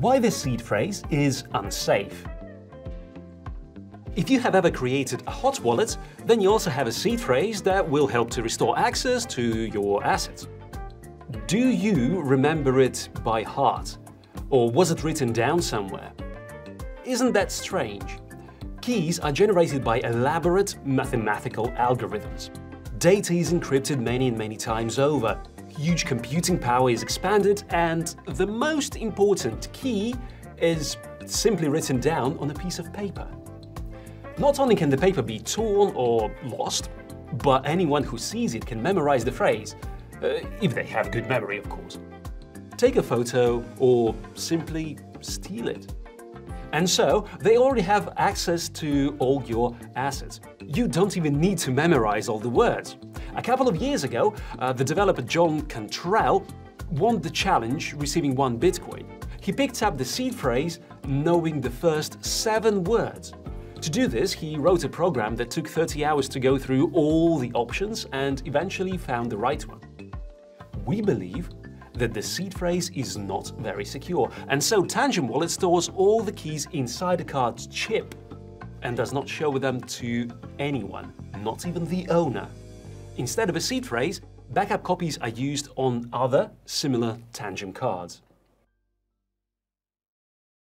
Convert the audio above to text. Why this seed phrase is unsafe. If you have ever created a hot wallet, then you also have a seed phrase that will help to restore access to your assets. Do you remember it by heart? Or was it written down somewhere? Isn't that strange? Keys are generated by elaborate mathematical algorithms. Data is encrypted many and many times over. Huge computing power is expended, and the most important key is simply written down on a piece of paper. Not only can the paper be torn or lost, but anyone who sees it can memorize the phrase, if they have good memory, of course. Take a photo or simply steal it. And so they already have access to all your assets. You don't even need to memorize all the words. A couple of years ago, the developer John Cantrell won the challenge receiving 1 Bitcoin. He picked up the seed phrase knowing the first 7 words. To do this, he wrote a program that took 30 hours to go through all the options and eventually found the right one. We believe that the seed phrase is not very secure, and so Tangem Wallet stores all the keys inside a card's chip and does not show them to anyone, not even the owner. Instead of a seed phrase, backup copies are used on other similar Tangem cards.